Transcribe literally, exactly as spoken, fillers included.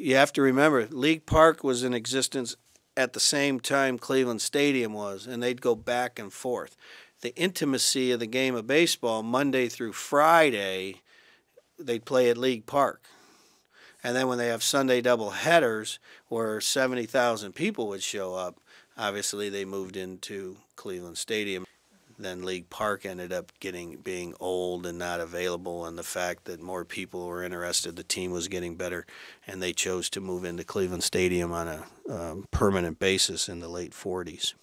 you have to remember, League Park was in existence at the same time Cleveland Stadium was, and they'd go back and forth. The intimacy of the game of baseball, Monday through Friday, they'd play at League Park. And then when they have Sunday doubleheaders where seventy thousand people would show up, obviously they moved into Cleveland Stadium. Then League Park ended up getting being old and not available, and the fact that more people were interested, the team was getting better, and they chose to move into Cleveland Stadium on a um, permanent basis in the late forties.